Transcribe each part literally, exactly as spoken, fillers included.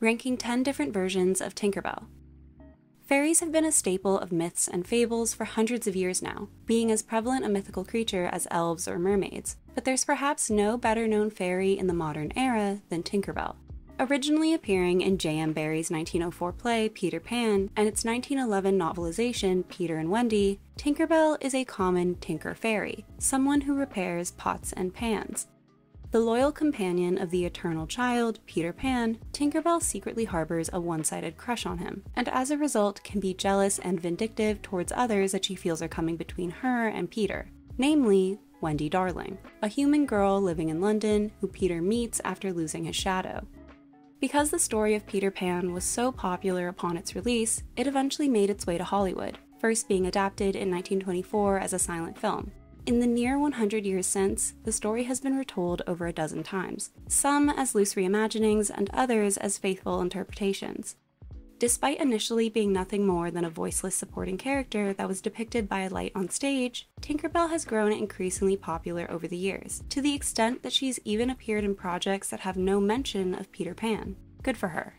ranking ten different versions of Tinker Bell. Fairies have been a staple of myths and fables for hundreds of years now, being as prevalent a mythical creature as elves or mermaids, but there's perhaps no better-known fairy in the modern era than Tinker Bell. Originally appearing in J M Barrie's nineteen oh four play Peter Pan and its nineteen eleven novelization Peter and Wendy, Tinker Bell is a common tinker fairy, someone who repairs pots and pans. The loyal companion of the eternal child, Peter Pan, Tinker Bell secretly harbors a one-sided crush on him, and as a result can be jealous and vindictive towards others that she feels are coming between her and Peter, namely Wendy Darling, a human girl living in London who Peter meets after losing his shadow. Because the story of Peter Pan was so popular upon its release, it eventually made its way to Hollywood, first being adapted in nineteen twenty-four as a silent film. In the near one hundred years since, the story has been retold over a dozen times, some as loose reimaginings and others as faithful interpretations. Despite initially being nothing more than a voiceless supporting character that was depicted by a light on stage, Tinker Bell has grown increasingly popular over the years, to the extent that she's even appeared in projects that have no mention of Peter Pan. Good for her.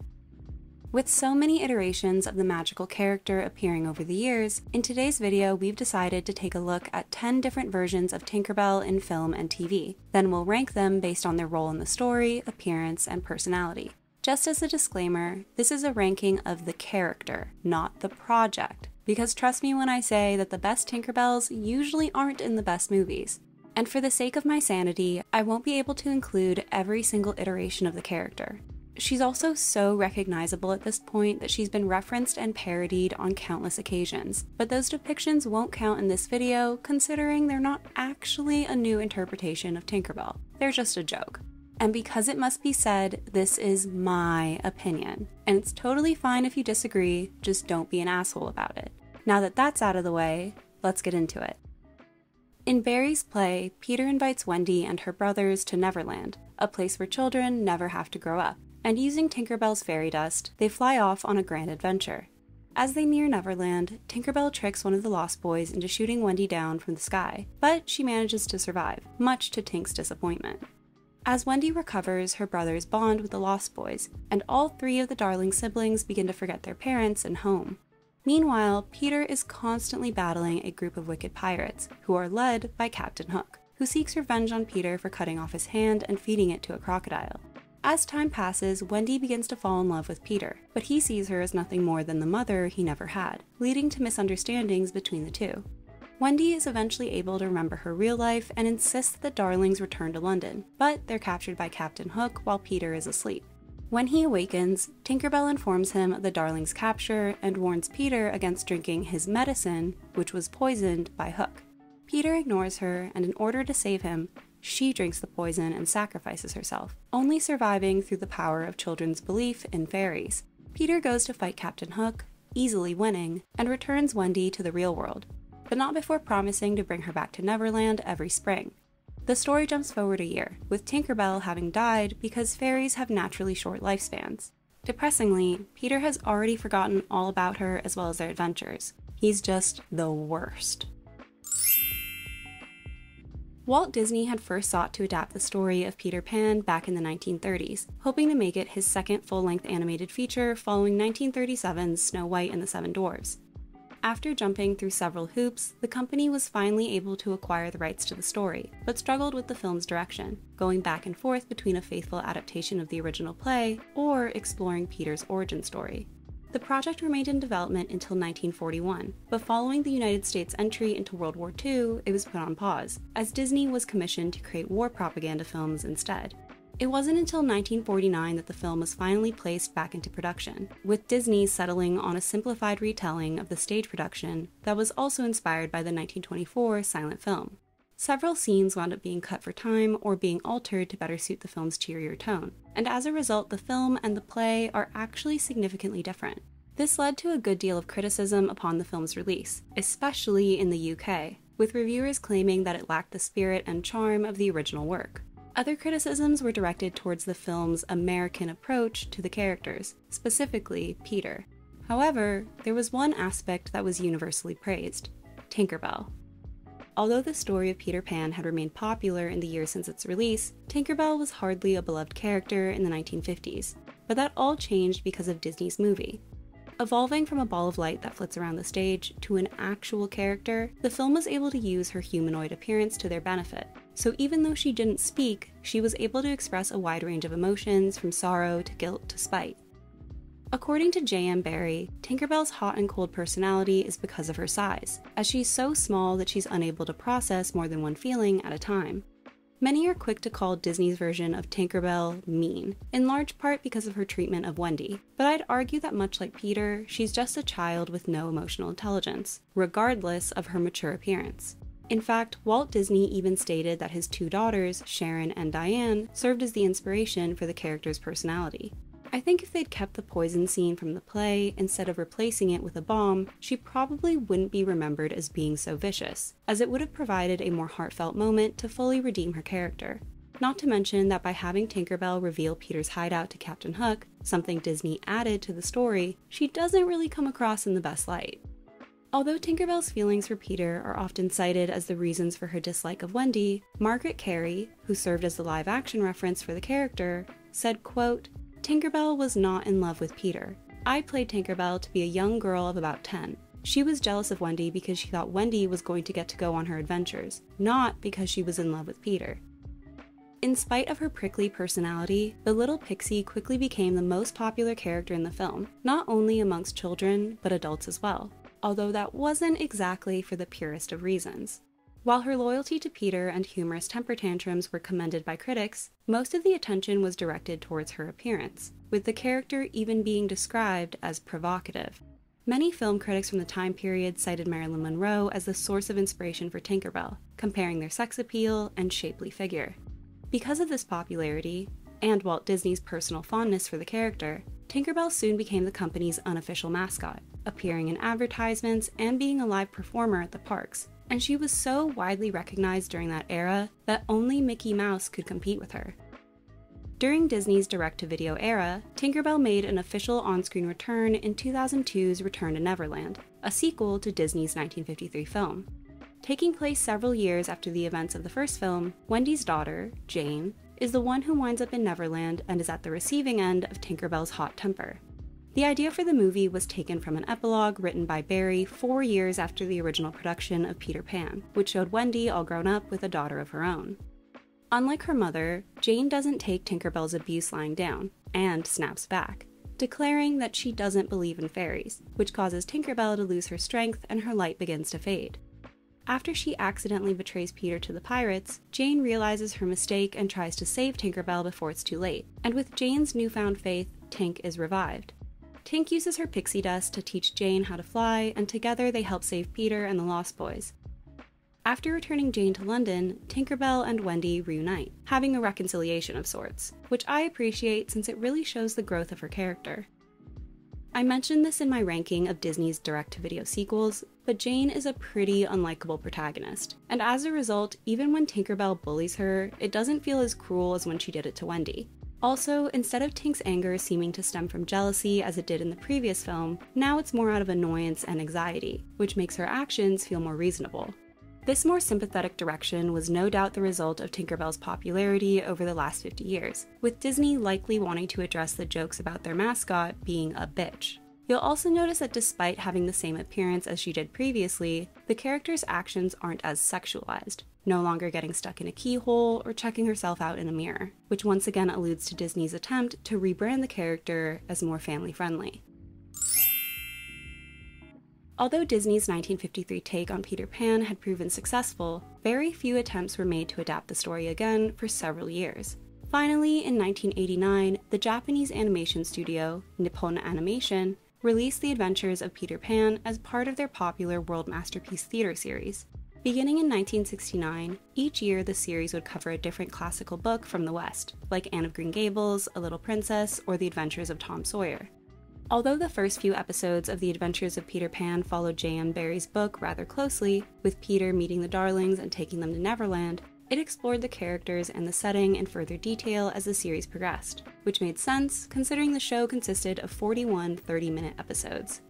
With so many iterations of the magical character appearing over the years, in today's video we've decided to take a look at ten different versions of Tinker Bell in film and T V, then we'll rank them based on their role in the story, appearance, and personality. Just as a disclaimer, this is a ranking of the character, not the project, because trust me when I say that the best Tinkerbells usually aren't in the best movies. And for the sake of my sanity, I won't be able to include every single iteration of the character. She's also so recognizable at this point that she's been referenced and parodied on countless occasions, but those depictions won't count in this video considering they're not actually a new interpretation of Tinkerbell, they're just a joke. And because it must be said, this is my opinion, and it's totally fine if you disagree, just don't be an asshole about it. Now that that's out of the way, let's get into it. In Barrie's play, Peter invites Wendy and her brothers to Neverland, a place where children never have to grow up, and using Tinkerbell's fairy dust, they fly off on a grand adventure. As they near Neverland, Tinkerbell tricks one of the Lost Boys into shooting Wendy down from the sky, but she manages to survive, much to Tink's disappointment. As Wendy recovers, her brothers bond with the Lost Boys, and all three of the Darling siblings begin to forget their parents and home. Meanwhile, Peter is constantly battling a group of wicked pirates, who are led by Captain Hook, who seeks revenge on Peter for cutting off his hand and feeding it to a crocodile. As time passes, Wendy begins to fall in love with Peter, but he sees her as nothing more than the mother he never had, leading to misunderstandings between the two. Wendy is eventually able to remember her real life and insists that the Darlings return to London, but they're captured by Captain Hook while Peter is asleep. When he awakens, Tinkerbell informs him of the Darlings' capture and warns Peter against drinking his medicine, which was poisoned by Hook. Peter ignores her, and in order to save him, she drinks the poison and sacrifices herself, only surviving through the power of children's belief in fairies. Peter goes to fight Captain Hook, easily winning, and returns Wendy to the real world, but not before promising to bring her back to Neverland every spring. The story jumps forward a year, with Tinkerbell having died because fairies have naturally short lifespans. Depressingly, Peter has already forgotten all about her as well as their adventures. He's just the worst. Walt Disney had first sought to adapt the story of Peter Pan back in the nineteen thirties, hoping to make it his second full-length animated feature following nineteen thirty-seven's Snow White and the Seven Dwarfs. After jumping through several hoops, the company was finally able to acquire the rights to the story, but struggled with the film's direction, going back and forth between a faithful adaptation of the original play or exploring Peter's origin story. The project remained in development until nineteen forty-one, but following the United States' entry into World War Two, it was put on pause, as Disney was commissioned to create war propaganda films instead. It wasn't until nineteen forty-nine that the film was finally placed back into production, with Disney settling on a simplified retelling of the stage production that was also inspired by the nineteen twenty-four silent film. Several scenes wound up being cut for time or being altered to better suit the film's cheerier tone, and as a result the film and the play are actually significantly different. This led to a good deal of criticism upon the film's release, especially in the U K, with reviewers claiming that it lacked the spirit and charm of the original work. Other criticisms were directed towards the film's American approach to the characters, specifically Peter. However, there was one aspect that was universally praised: Tinkerbell. Although the story of Peter Pan had remained popular in the years since its release, Tinkerbell was hardly a beloved character in the nineteen fifties. but that all changed because of Disney's movie. Evolving from a ball of light that flits around the stage to an actual character, the film was able to use her humanoid appearance to their benefit. So even though she didn't speak, she was able to express a wide range of emotions, from sorrow to guilt to spite. According to J M Barrie, Tinkerbell's hot and cold personality is because of her size, as she's so small that she's unable to process more than one feeling at a time. Many are quick to call Disney's version of Tinkerbell mean, in large part because of her treatment of Wendy, but I'd argue that much like Peter, she's just a child with no emotional intelligence, regardless of her mature appearance. In fact, Walt Disney even stated that his two daughters, Sharon and Diane, served as the inspiration for the character's personality. I think if they'd kept the poison scene from the play instead of replacing it with a bomb, she probably wouldn't be remembered as being so vicious, as it would have provided a more heartfelt moment to fully redeem her character. Not to mention that by having Tinkerbell reveal Peter's hideout to Captain Hook, something Disney added to the story, she doesn't really come across in the best light. Although Tinkerbell's feelings for Peter are often cited as the reasons for her dislike of Wendy, Margaret Carey, who served as the live-action reference for the character, said, quote, "Tinkerbell was not in love with Peter. I played Tinkerbell to be a young girl of about ten. She was jealous of Wendy because she thought Wendy was going to get to go on her adventures, not because she was in love with Peter." In spite of her prickly personality, the little pixie quickly became the most popular character in the film, not only amongst children, but adults as well, although that wasn't exactly for the purest of reasons. While her loyalty to Peter and humorous temper tantrums were commended by critics, most of the attention was directed towards her appearance, with the character even being described as provocative. Many film critics from the time period cited Marilyn Monroe as the source of inspiration for Tinkerbell, comparing their sex appeal and shapely figure. Because of this popularity, and Walt Disney's personal fondness for the character, Tinkerbell soon became the company's unofficial mascot, appearing in advertisements and being a live performer at the parks. And she was so widely recognized during that era that only Mickey Mouse could compete with her. During Disney's direct-to-video era, Tinkerbell made an official on-screen return in two thousand two's Return to Neverland, a sequel to Disney's nineteen fifty-three film. Taking place several years after the events of the first film, Wendy's daughter, Jane, is the one who winds up in Neverland and is at the receiving end of Tinkerbell's hot temper. The idea for the movie was taken from an epilogue written by Barrie four years after the original production of Peter Pan, which showed Wendy all grown up with a daughter of her own. Unlike her mother, Jane doesn't take Tinkerbell's abuse lying down, and snaps back, declaring that she doesn't believe in fairies, which causes Tinkerbell to lose her strength and her light begins to fade. After she accidentally betrays Peter to the pirates, Jane realizes her mistake and tries to save Tinkerbell before it's too late, and with Jane's newfound faith, Tink is revived. Tink uses her pixie dust to teach Jane how to fly, and together they help save Peter and the Lost Boys. After returning Jane to London, Tinkerbell and Wendy reunite, having a reconciliation of sorts, which I appreciate since it really shows the growth of her character. I mentioned this in my ranking of Disney's direct-to-video sequels, but Jane is a pretty unlikable protagonist, and as a result, even when Tinkerbell bullies her, it doesn't feel as cruel as when she did it to Wendy. Also, instead of Tink's anger seeming to stem from jealousy as it did in the previous film, now it's more out of annoyance and anxiety, which makes her actions feel more reasonable. This more sympathetic direction was no doubt the result of Tinkerbell's popularity over the last fifty years, with Disney likely wanting to address the jokes about their mascot being a bitch. You'll also notice that despite having the same appearance as she did previously, the character's actions aren't as sexualized, no longer getting stuck in a keyhole or checking herself out in a mirror, which once again alludes to Disney's attempt to rebrand the character as more family-friendly. Although Disney's nineteen fifty-three take on Peter Pan had proven successful, very few attempts were made to adapt the story again for several years. Finally, in nineteen eighty-nine, the Japanese animation studio, Nippon Animation, released The Adventures of Peter Pan as part of their popular World Masterpiece Theater series. Beginning in nineteen sixty-nine, each year the series would cover a different classical book from the West, like Anne of Green Gables, A Little Princess, or The Adventures of Tom Sawyer. Although the first few episodes of The Adventures of Peter Pan followed J M Barrie's book rather closely, with Peter meeting the Darlings and taking them to Neverland, it explored the characters and the setting in further detail as the series progressed, which made sense considering the show consisted of forty-one thirty-minute episodes.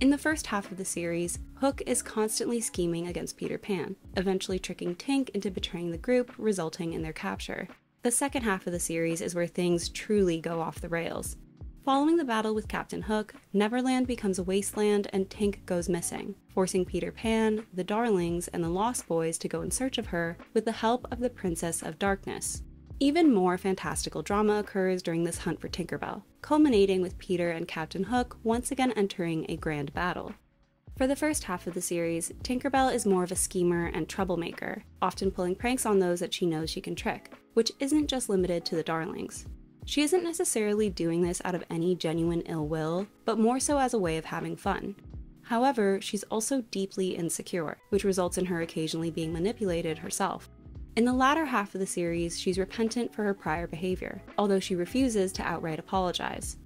In the first half of the series, Hook is constantly scheming against Peter Pan, eventually tricking Tink into betraying the group, resulting in their capture. The second half of the series is where things truly go off the rails. Following the battle with Captain Hook, Neverland becomes a wasteland and Tink goes missing, forcing Peter Pan, the Darlings, and the Lost Boys to go in search of her with the help of the Princess of Darkness. Even more fantastical drama occurs during this hunt for Tinker Bell, culminating with Peter and Captain Hook once again entering a grand battle. For the first half of the series, Tinker Bell is more of a schemer and troublemaker, often pulling pranks on those that she knows she can trick, which isn't just limited to the Darlings. She isn't necessarily doing this out of any genuine ill will, but more so as a way of having fun. However, she's also deeply insecure, which results in her occasionally being manipulated herself. In the latter half of the series, she's repentant for her prior behavior, although she refuses to outright apologize.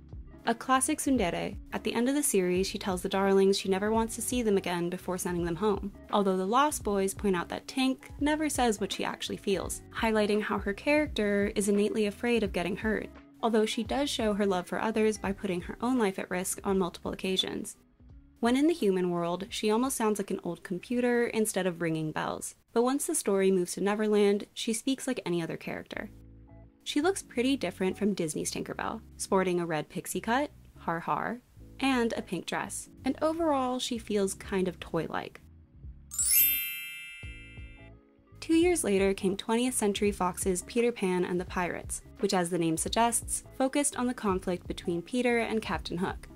A classic tsundere, at the end of the series she tells the Darlings she never wants to see them again before sending them home, although the Lost Boys point out that Tink never says what she actually feels, highlighting how her character is innately afraid of getting hurt, although she does show her love for others by putting her own life at risk on multiple occasions. When in the human world, she almost sounds like an old computer instead of ringing bells, but once the story moves to Neverland, she speaks like any other character. She looks pretty different from Disney's Tinker Bell, sporting a red pixie cut, har har, and a pink dress, and overall she feels kind of toy-like. Two years later came twentieth century fox's Peter Pan and the Pirates, which, as the name suggests, focused on the conflict between Peter and Captain Hook.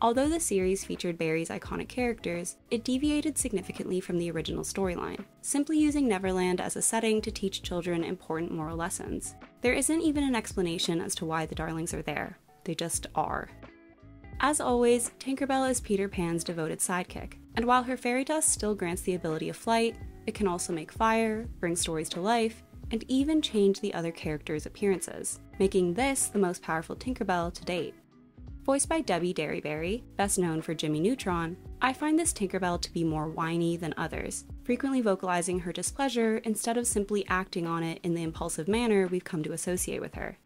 Although the series featured Barrie's iconic characters, it deviated significantly from the original storyline, simply using Neverland as a setting to teach children important moral lessons. There isn't even an explanation as to why the Darlings are there. They just are. As always, Tinkerbell is Peter Pan's devoted sidekick, and while her fairy dust still grants the ability of flight, it can also make fire, bring stories to life, and even change the other characters' appearances, making this the most powerful Tinkerbell to date. Voiced by Debbie Derryberry, best known for Jimmy Neutron, I find this Tinkerbell to be more whiny than others, frequently vocalizing her displeasure instead of simply acting on it in the impulsive manner we've come to associate with her.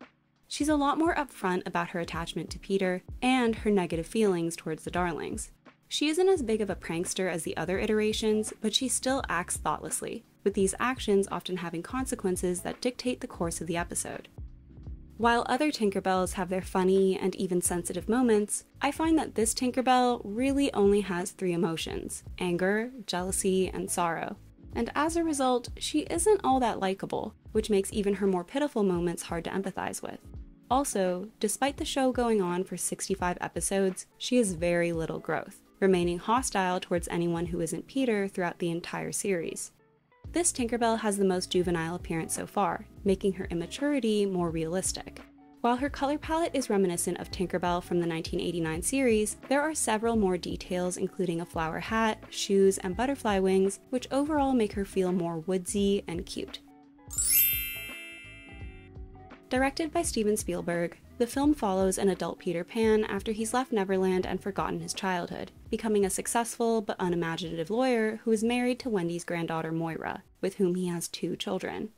She's a lot more upfront about her attachment to Peter and her negative feelings towards the Darlings. She isn't as big of a prankster as the other iterations, but she still acts thoughtlessly, with these actions often having consequences that dictate the course of the episode. While other Tinkerbells have their funny and even sensitive moments, I find that this Tinkerbell really only has three emotions: anger, jealousy, and sorrow. And as a result, she isn't all that likable, which makes even her more pitiful moments hard to empathize with. Also, despite the show going on for sixty-five episodes, she has very little growth, remaining hostile towards anyone who isn't Peter throughout the entire series. This Tinkerbell has the most juvenile appearance so far, making her immaturity more realistic. While her color palette is reminiscent of Tinkerbell from the nineteen eighty-nine series, there are several more details, including a flower hat, shoes, and butterfly wings, which overall make her feel more woodsy and cute. Directed by Steven Spielberg, the film follows an adult Peter Pan after he's left Neverland and forgotten his childhood, becoming a successful but unimaginative lawyer who is married to Wendy's granddaughter Moira, with whom he has two children.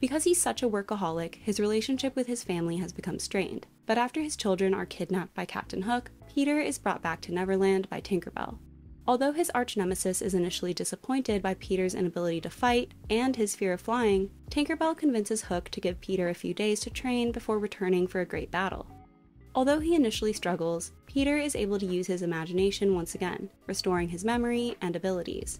Because he's such a workaholic, his relationship with his family has become strained, but after his children are kidnapped by Captain Hook, Peter is brought back to Neverland by Tinkerbell. Although his arch-nemesis is initially disappointed by Peter's inability to fight and his fear of flying, Tinkerbell convinces Hook to give Peter a few days to train before returning for a great battle. Although he initially struggles, Peter is able to use his imagination once again, restoring his memory and abilities.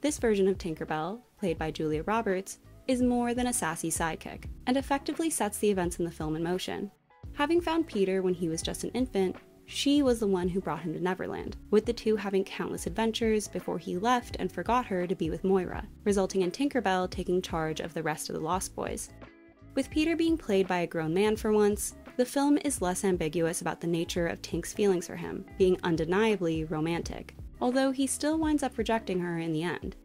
This version of Tinkerbell, played by Julia Roberts, is more than a sassy sidekick, and effectively sets the events in the film in motion. Having found Peter when he was just an infant, she was the one who brought him to Neverland, with the two having countless adventures before he left and forgot her to be with Moira, resulting in Tinkerbell taking charge of the rest of the Lost Boys. With Peter being played by a grown man for once, the film is less ambiguous about the nature of Tink's feelings for him, being undeniably romantic, although he still winds up rejecting her in the end.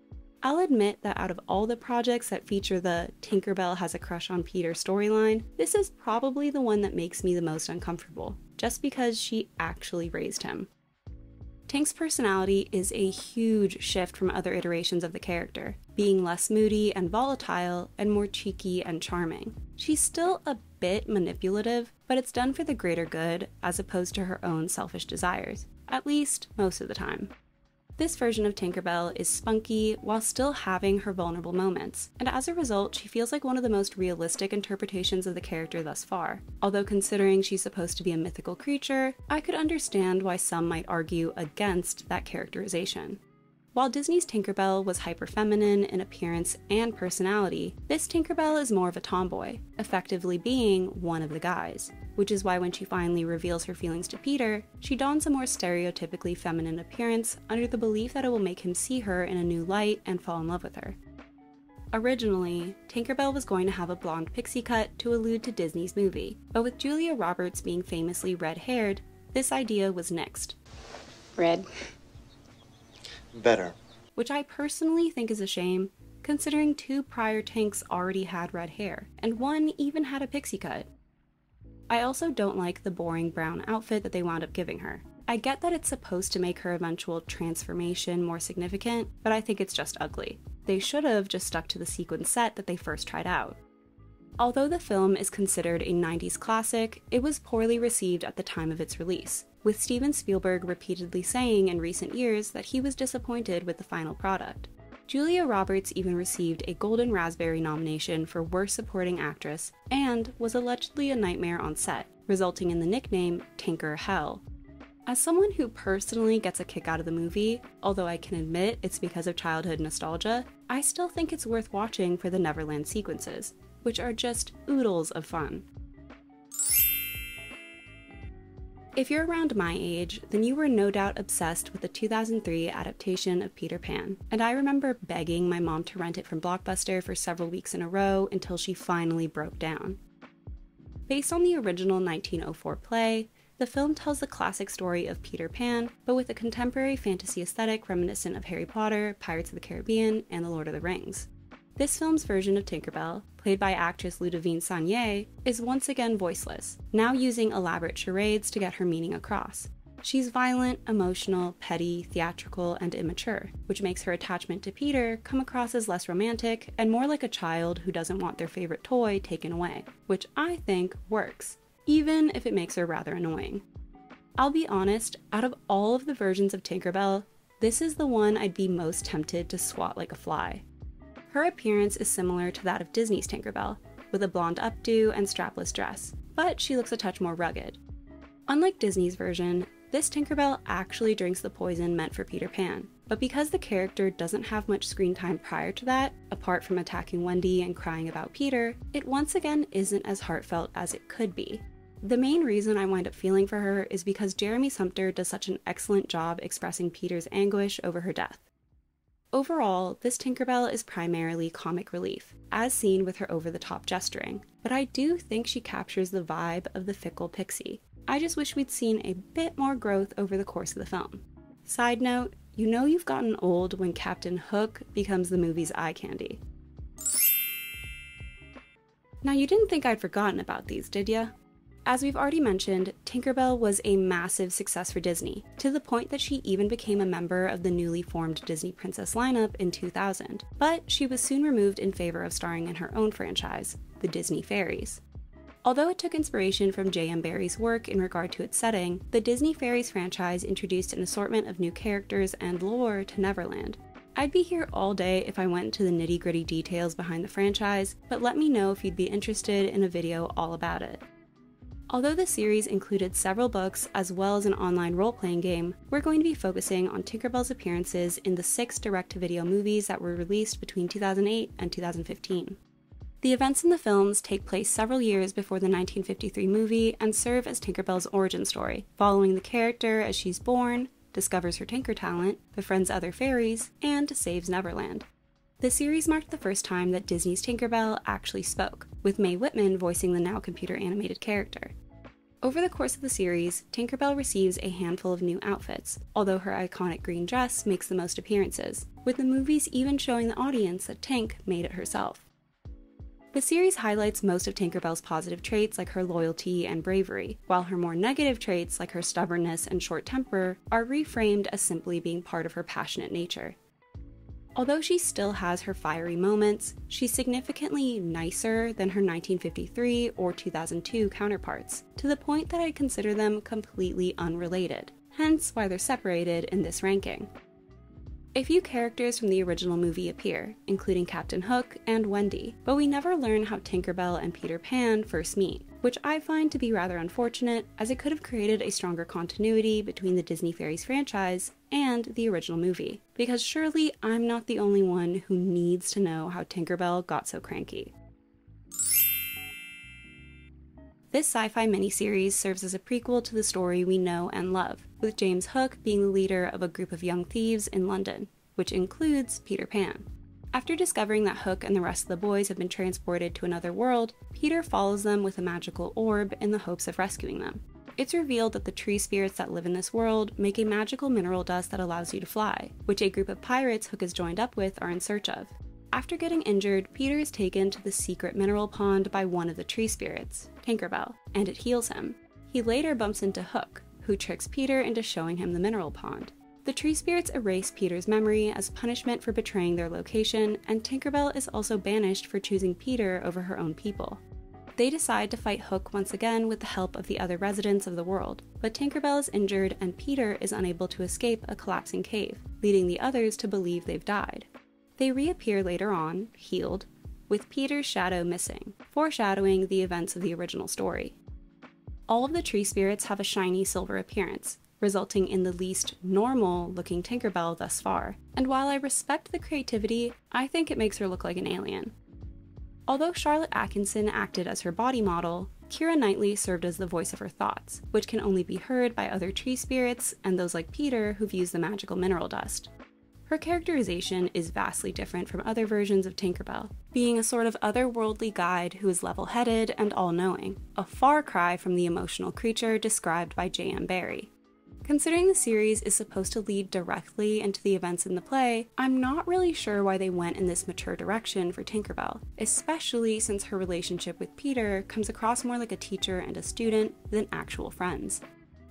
I'll admit that out of all the projects that feature the Tinkerbell has a crush on Peter storyline, this is probably the one that makes me the most uncomfortable, just because she actually raised him. Tink's personality is a huge shift from other iterations of the character, being less moody and volatile and more cheeky and charming. She's still a bit manipulative, but it's done for the greater good as opposed to her own selfish desires, at least most of the time. This version of Tinkerbell is spunky while still having her vulnerable moments, and as a result she feels like one of the most realistic interpretations of the character thus far. Although considering she's supposed to be a mythical creature, I could understand why some might argue against that characterization. While Disney's Tinkerbell was hyper-feminine in appearance and personality, this Tinkerbell is more of a tomboy, effectively being one of the guys, which is why when she finally reveals her feelings to Peter, she dons a more stereotypically feminine appearance under the belief that it will make him see her in a new light and fall in love with her. Originally, Tinkerbell was going to have a blonde pixie cut to allude to Disney's movie, but with Julia Roberts being famously red-haired, this idea was nixed. Red. Better. Which I personally think is a shame, considering two prior Tinks already had red hair, and one even had a pixie cut. I also don't like the boring brown outfit that they wound up giving her. I get that it's supposed to make her eventual transformation more significant, but I think it's just ugly. They should have just stuck to the sequin set that they first tried out. Although the film is considered a nineties classic, it was poorly received at the time of its release, with Steven Spielberg repeatedly saying in recent years that he was disappointed with the final product. Julia Roberts even received a Golden Raspberry nomination for Worst Supporting Actress and was allegedly a nightmare on set, resulting in the nickname Tinker Hell. As someone who personally gets a kick out of the movie, although I can admit it's because of childhood nostalgia, I still think it's worth watching for the Neverland sequences, which are just oodles of fun. If you're around my age, then you were no doubt obsessed with the two thousand three adaptation of Peter Pan, and I remember begging my mom to rent it from Blockbuster for several weeks in a row until she finally broke down. Based on the original nineteen oh four play, the film tells the classic story of Peter Pan, but with a contemporary fantasy aesthetic reminiscent of Harry Potter, Pirates of the Caribbean, and The Lord of the Rings. This film's version of Tinkerbell, played by actress Ludovine Sagnier, is once again voiceless, now using elaborate charades to get her meaning across. She's violent, emotional, petty, theatrical, and immature, which makes her attachment to Peter come across as less romantic and more like a child who doesn't want their favorite toy taken away, which I think works, even if it makes her rather annoying. I'll be honest, out of all of the versions of Tinkerbell, this is the one I'd be most tempted to swat like a fly. Her appearance is similar to that of Disney's Tinkerbell, with a blonde updo and strapless dress, but she looks a touch more rugged. Unlike Disney's version, this Tinkerbell actually drinks the poison meant for Peter Pan, but because the character doesn't have much screen time prior to that, apart from attacking Wendy and crying about Peter, it once again isn't as heartfelt as it could be. The main reason I wind up feeling for her is because Jeremy Sumpter does such an excellent job expressing Peter's anguish over her death. Overall, this Tinkerbell is primarily comic relief, as seen with her over-the-top gesturing, but I do think she captures the vibe of the fickle pixie. I just wish we'd seen a bit more growth over the course of the film. Side note, you know you've gotten old when Captain Hook becomes the movie's eye candy. Now, you didn't think I'd forgotten about these, did ya? As we've already mentioned, Tinkerbell was a massive success for Disney, to the point that she even became a member of the newly formed Disney Princess lineup in two thousand, but she was soon removed in favor of starring in her own franchise, the Disney Fairies. Although it took inspiration from J M Barrie's work in regard to its setting, the Disney Fairies franchise introduced an assortment of new characters and lore to Neverland. I'd be here all day if I went into the nitty-gritty details behind the franchise, but let me know if you'd be interested in a video all about it. Although the series included several books as well as an online role-playing game, we're going to be focusing on Tinkerbell's appearances in the six direct-to-video movies that were released between two thousand eight and two thousand fifteen. The events in the films take place several years before the nineteen fifty-three movie and serve as Tinkerbell's origin story, following the character as she's born, discovers her tinker talent, befriends other fairies, and saves Neverland. The series marked the first time that Disney's Tinkerbell actually spoke, with Mae Whitman voicing the now computer-animated character. Over the course of the series, Tinkerbell receives a handful of new outfits, although her iconic green dress makes the most appearances, with the movies even showing the audience that Tink made it herself. The series highlights most of Tinkerbell's positive traits like her loyalty and bravery, while her more negative traits like her stubbornness and short temper are reframed as simply being part of her passionate nature. Although she still has her fiery moments, she's significantly nicer than her nineteen fifty-three or two thousand two counterparts, to the point that I consider them completely unrelated, hence why they're separated in this ranking. A few characters from the original movie appear, including Captain Hook and Wendy, but we never learn how Tinker Bell and Peter Pan first meet, which I find to be rather unfortunate, as it could have created a stronger continuity between the Disney Fairies franchise and the original movie, because surely I'm not the only one who needs to know how Tinker Bell got so cranky. This sci-fi miniseries serves as a prequel to the story we know and love, with James Hook being the leader of a group of young thieves in London, which includes Peter Pan. After discovering that Hook and the rest of the boys have been transported to another world, Peter follows them with a magical orb in the hopes of rescuing them. It's revealed that the tree spirits that live in this world make a magical mineral dust that allows you to fly, which a group of pirates Hook has joined up with are in search of. After getting injured, Peter is taken to the secret mineral pond by one of the tree spirits, Tinker Bell, and it heals him. He later bumps into Hook, who tricks Peter into showing him the mineral pond. The tree spirits erase Peter's memory as punishment for betraying their location, and Tinker Bell is also banished for choosing Peter over her own people. They decide to fight Hook once again with the help of the other residents of the world, but Tinker Bell is injured and Peter is unable to escape a collapsing cave, leading the others to believe they've died. They reappear later on, healed, with Peter's shadow missing, foreshadowing the events of the original story. All of the tree spirits have a shiny silver appearance, resulting in the least normal-looking Tinker Bell thus far, and while I respect the creativity, I think it makes her look like an alien. Although Charlotte Atkinson acted as her body model, Keira Knightley served as the voice of her thoughts, which can only be heard by other tree spirits and those like Peter who've used the magical mineral dust. Her characterization is vastly different from other versions of Tinker Bell, being a sort of otherworldly guide who is level-headed and all-knowing, a far cry from the emotional creature described by J M Barrie. Considering the series is supposed to lead directly into the events in the play, I'm not really sure why they went in this mature direction for Tinker Bell, especially since her relationship with Peter comes across more like a teacher and a student than actual friends.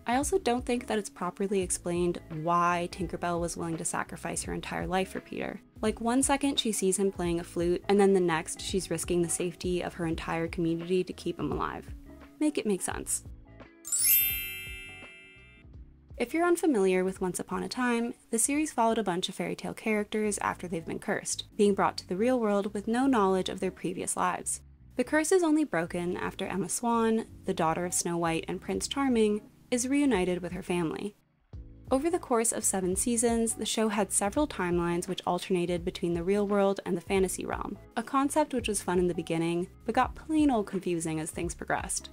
I also don't think that it's properly explained why Tinker Bell was willing to sacrifice her entire life for Peter. Like, one second she sees him playing a flute, and then the next she's risking the safety of her entire community to keep him alive. Make it make sense. If you're unfamiliar with Once Upon a Time, the series followed a bunch of fairy tale characters after they've been cursed, being brought to the real world with no knowledge of their previous lives. The curse is only broken after Emma Swan, the daughter of Snow White and Prince Charming, is reunited with her family. Over the course of seven seasons, the show had several timelines which alternated between the real world and the fantasy realm, a concept which was fun in the beginning, but got plain old confusing as things progressed.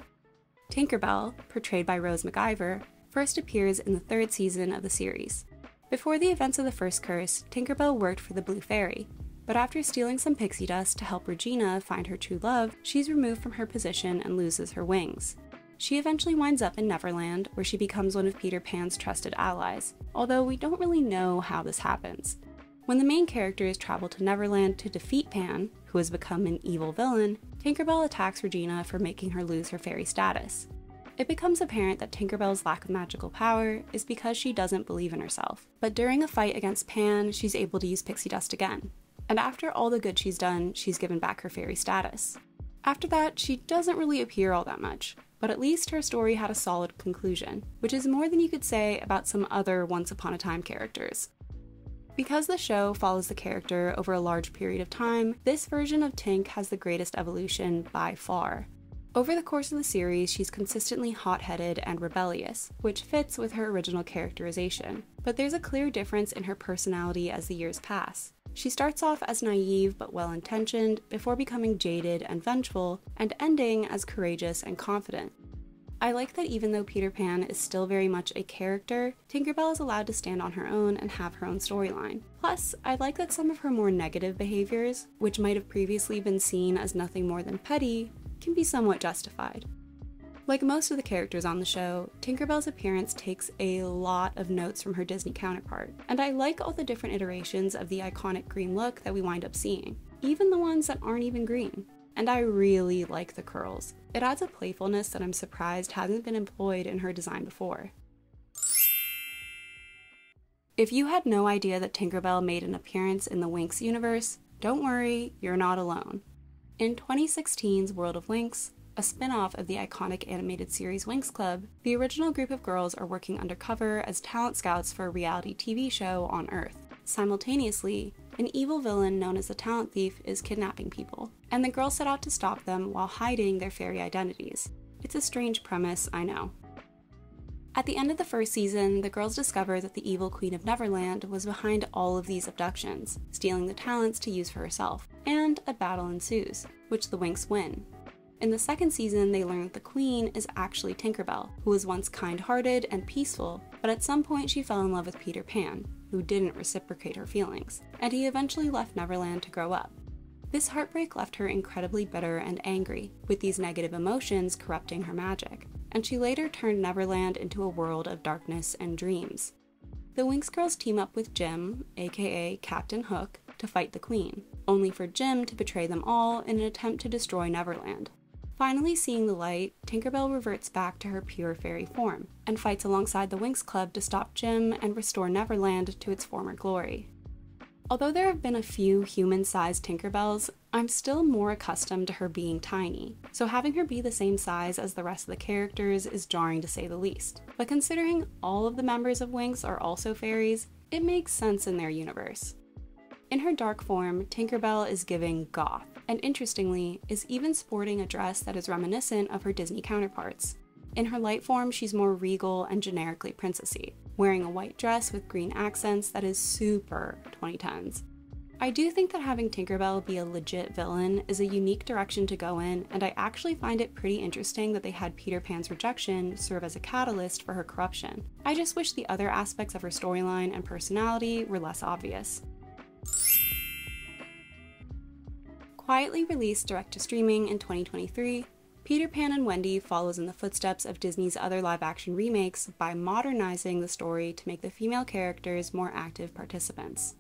Tinker Bell, portrayed by Rose McIver, first appears in the third season of the series. Before the events of the first curse, Tinker Bell worked for the Blue Fairy, but after stealing some pixie dust to help Regina find her true love, she's removed from her position and loses her wings. She eventually winds up in Neverland, where she becomes one of Peter Pan's trusted allies, although we don't really know how this happens. When the main characters travel to Neverland to defeat Pan, who has become an evil villain, Tinker Bell attacks Regina for making her lose her fairy status. It becomes apparent that Tinker Bell's lack of magical power is because she doesn't believe in herself, but during a fight against Pan, she's able to use pixie dust again, and after all the good she's done, she's given back her fairy status. After that, she doesn't really appear all that much, but at least her story had a solid conclusion, which is more than you could say about some other Once Upon a Time characters. Because the show follows the character over a large period of time, this version of Tink has the greatest evolution by far. Over the course of the series, she's consistently hot-headed and rebellious, which fits with her original characterization, but there's a clear difference in her personality as the years pass. She starts off as naive but well-intentioned, before becoming jaded and vengeful, and ending as courageous and confident. I like that even though Peter Pan is still very much a character, Tinker Bell is allowed to stand on her own and have her own storyline. Plus, I like that some of her more negative behaviors, which might have previously been seen as nothing more than petty, can be somewhat justified. Like most of the characters on the show, Tinker Bell's appearance takes a lot of notes from her Disney counterpart, and I like all the different iterations of the iconic green look that we wind up seeing, even the ones that aren't even green. And I really like the curls. It adds a playfulness that I'm surprised hasn't been employed in her design before. If you had no idea that Tinker Bell made an appearance in the Winx universe, don't worry, you're not alone. In twenty sixteen's World of Winx, a spin-off of the iconic animated series Winx Club, the original group of girls are working undercover as talent scouts for a reality T V show on Earth. Simultaneously, an evil villain known as the Talent Thief is kidnapping people, and the girls set out to stop them while hiding their fairy identities. It's a strange premise, I know. At the end of the first season, the girls discover that the evil Queen of Neverland was behind all of these abductions, stealing the talents to use for herself, and a battle ensues, which the Winx win. In the second season, they learn that the Queen is actually Tinker Bell, who was once kind-hearted and peaceful, but at some point she fell in love with Peter Pan, who didn't reciprocate her feelings, and he eventually left Neverland to grow up. This heartbreak left her incredibly bitter and angry, with these negative emotions corrupting her magic, and she later turned Neverland into a world of darkness and dreams. The Winx girls team up with Jim, aka Captain Hook, to fight the Queen, only for Jim to betray them all in an attempt to destroy Neverland. Finally seeing the light, Tinkerbell reverts back to her pure fairy form, and fights alongside the Winx Club to stop Jim and restore Neverland to its former glory. Although there have been a few human-sized Tinkerbells, I'm still more accustomed to her being tiny, so having her be the same size as the rest of the characters is jarring to say the least. But considering all of the members of Winx are also fairies, it makes sense in their universe. In her dark form, Tinkerbell is giving goth, and interestingly, is even sporting a dress that is reminiscent of her Disney counterparts. In her light form, she's more regal and generically princessy, wearing a white dress with green accents that is super twenty tens. I do think that having Tinkerbell be a legit villain is a unique direction to go in, and I actually find it pretty interesting that they had Peter Pan's rejection serve as a catalyst for her corruption. I just wish the other aspects of her storyline and personality were less obvious. Quietly released direct-to-streaming in twenty twenty-three, Peter Pan and Wendy follows in the footsteps of Disney's other live-action remakes by modernizing the story to make the female characters more active participants.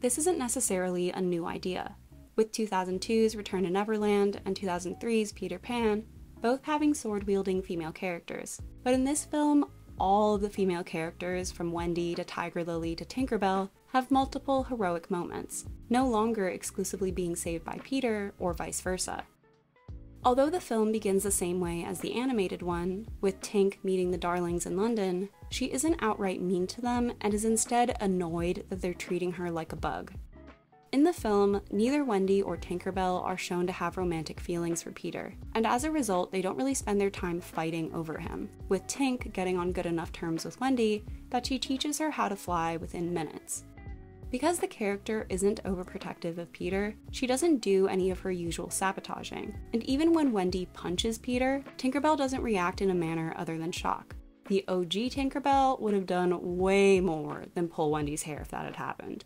This isn't necessarily a new idea, with two thousand two's Return to Neverland and two thousand three's Peter Pan both having sword-wielding female characters, but in this film, all of the female characters, from Wendy to Tiger Lily to Tinkerbell, have multiple heroic moments, no longer exclusively being saved by Peter or vice versa. Although the film begins the same way as the animated one, with Tink meeting the Darlings in London, she isn't outright mean to them and is instead annoyed that they're treating her like a bug. In the film, neither Wendy or Tinkerbell are shown to have romantic feelings for Peter, and as a result, they don't really spend their time fighting over him, with Tink getting on good enough terms with Wendy that she teaches her how to fly within minutes. Because the character isn't overprotective of Peter, she doesn't do any of her usual sabotaging, and even when Wendy punches Peter, Tinkerbell doesn't react in a manner other than shock. The O G Tinkerbell would have done way more than pull Wendy's hair if that had happened.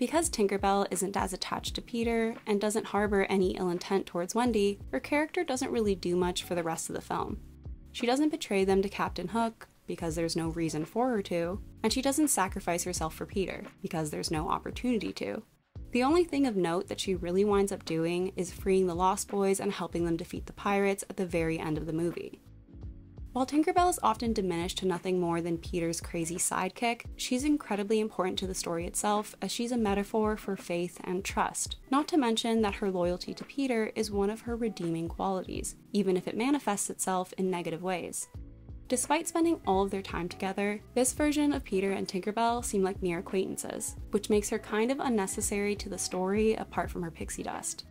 Because Tinkerbell isn't as attached to Peter and doesn't harbor any ill intent towards Wendy, her character doesn't really do much for the rest of the film. She doesn't betray them to Captain Hook, because there's no reason for her to, and she doesn't sacrifice herself for Peter, because there's no opportunity to. The only thing of note that she really winds up doing is freeing the Lost Boys and helping them defeat the pirates at the very end of the movie. While Tinkerbell is often diminished to nothing more than Peter's crazy sidekick, she's incredibly important to the story itself, as she's a metaphor for faith and trust, not to mention that her loyalty to Peter is one of her redeeming qualities, even if it manifests itself in negative ways. Despite spending all of their time together, this version of Peter and Tinkerbell seem like mere acquaintances, which makes her kind of unnecessary to the story apart from her pixie dust.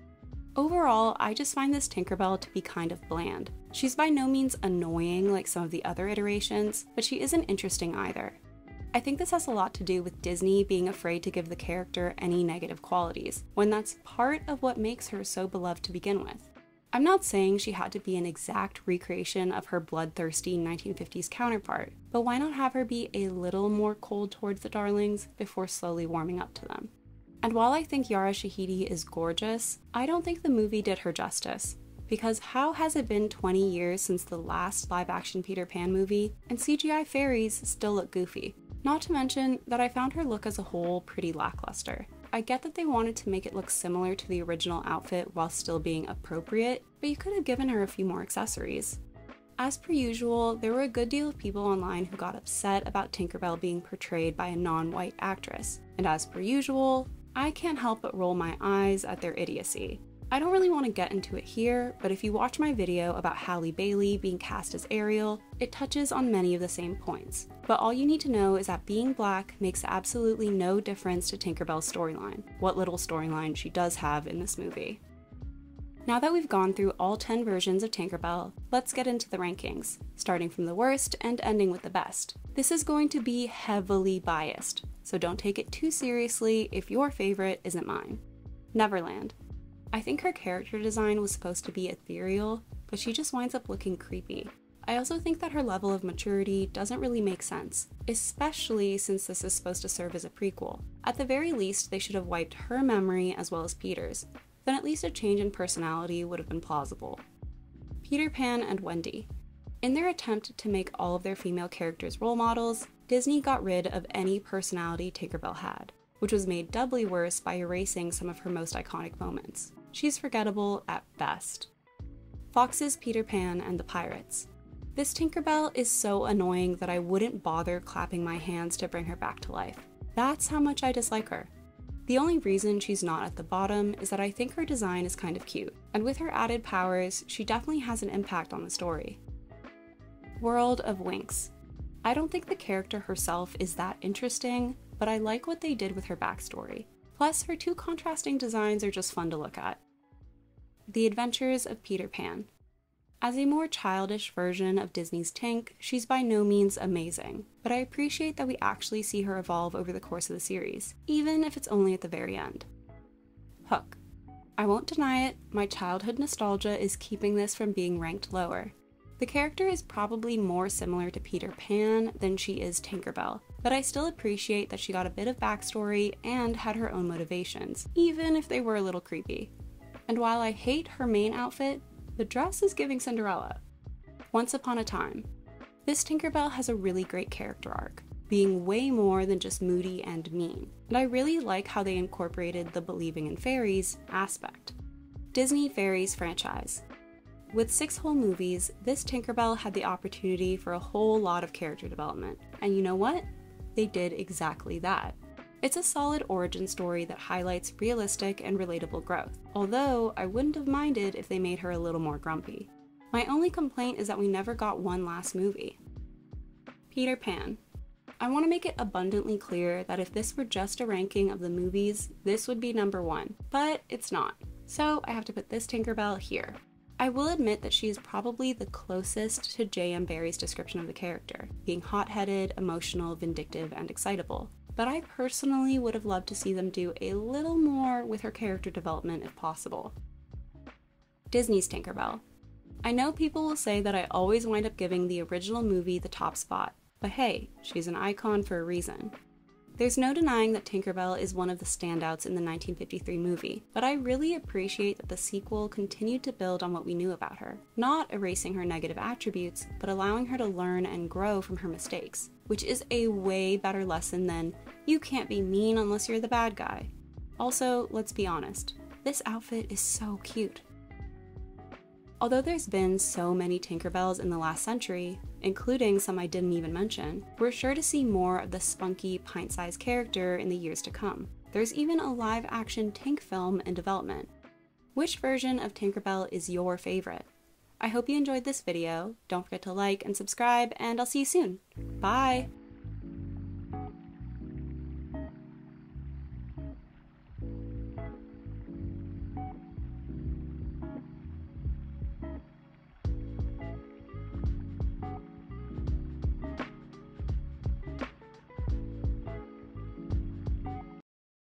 Overall, I just find this Tinkerbell to be kind of bland. She's by no means annoying like some of the other iterations, but she isn't interesting either. I think this has a lot to do with Disney being afraid to give the character any negative qualities, when that's part of what makes her so beloved to begin with. I'm not saying she had to be an exact recreation of her bloodthirsty nineteen fifties counterpart, but why not have her be a little more cold towards the Darlings before slowly warming up to them? And while I think Yara Shahidi is gorgeous, I don't think the movie did her justice. Because how has it been twenty years since the last live-action Peter Pan movie, and C G I fairies still look goofy? Not to mention that I found her look as a whole pretty lackluster. I get that they wanted to make it look similar to the original outfit while still being appropriate, but you could have given her a few more accessories. As per usual, there were a good deal of people online who got upset about Tinkerbell being portrayed by a non-white actress, and as per usual, I can't help but roll my eyes at their idiocy. I don't really want to get into it here, but if you watch my video about Halle Bailey being cast as Ariel, it touches on many of the same points. But all you need to know is that being black makes absolutely no difference to Tinkerbell's storyline, what little storyline she does have in this movie. Now that we've gone through all ten versions of Tinkerbell, let's get into the rankings, starting from the worst and ending with the best. This is going to be heavily biased, so don't take it too seriously if your favorite isn't mine. Neverland. I think her character design was supposed to be ethereal, but she just winds up looking creepy. I also think that her level of maturity doesn't really make sense, especially since this is supposed to serve as a prequel. At the very least, they should have wiped her memory as well as Peter's. Then at least a change in personality would have been plausible. Peter Pan and Wendy. In their attempt to make all of their female characters role models, Disney got rid of any personality Tinkerbell had, which was made doubly worse by erasing some of her most iconic moments. She's forgettable at best. Fox's Peter Pan and the Pirates. This Tinkerbell is so annoying that I wouldn't bother clapping my hands to bring her back to life. That's how much I dislike her. The only reason she's not at the bottom is that I think her design is kind of cute, and with her added powers, she definitely has an impact on the story. World of Winx. I don't think the character herself is that interesting, but I like what they did with her backstory. Plus, her two contrasting designs are just fun to look at. The Adventures of Peter Pan. As a more childish version of Disney's Tink, she's by no means amazing, but I appreciate that we actually see her evolve over the course of the series, even if it's only at the very end. Hook. I won't deny it, my childhood nostalgia is keeping this from being ranked lower. The character is probably more similar to Peter Pan than she is Tinkerbell, but I still appreciate that she got a bit of backstory and had her own motivations, even if they were a little creepy. And while I hate her main outfit, the dress is giving Cinderella. Once Upon a Time. This Tinkerbell has a really great character arc, being way more than just moody and mean, and I really like how they incorporated the believing in fairies aspect. Disney Fairies franchise. With six whole movies, this Tinkerbell had the opportunity for a whole lot of character development, and you know what? They did exactly that. It's a solid origin story that highlights realistic and relatable growth, although I wouldn't have minded if they made her a little more grumpy. My only complaint is that we never got one last movie. Peter Pan. I want to make it abundantly clear that if this were just a ranking of the movies, this would be number one, but it's not, so I have to put this Tinkerbell here. I will admit that she is probably the closest to J M Barrie's description of the character, being hot-headed, emotional, vindictive, and excitable, but I personally would have loved to see them do a little more with her character development if possible. Disney's Tinkerbell. I know people will say that I always wind up giving the original movie the top spot, but hey, she's an icon for a reason. There's no denying that Tinkerbell is one of the standouts in the nineteen fifty-three movie, but I really appreciate that the sequel continued to build on what we knew about her, not erasing her negative attributes, but allowing her to learn and grow from her mistakes, which is a way better lesson than, you can't be mean unless you're the bad guy. Also, let's be honest, this outfit is so cute. Although there's been so many Tinkerbells in the last century, including some I didn't even mention, we're sure to see more of the spunky, pint-sized character in the years to come. There's even a live-action Tink film in development. Which version of Tinkerbell is your favorite? I hope you enjoyed this video. Don't forget to like and subscribe, and I'll see you soon. Bye!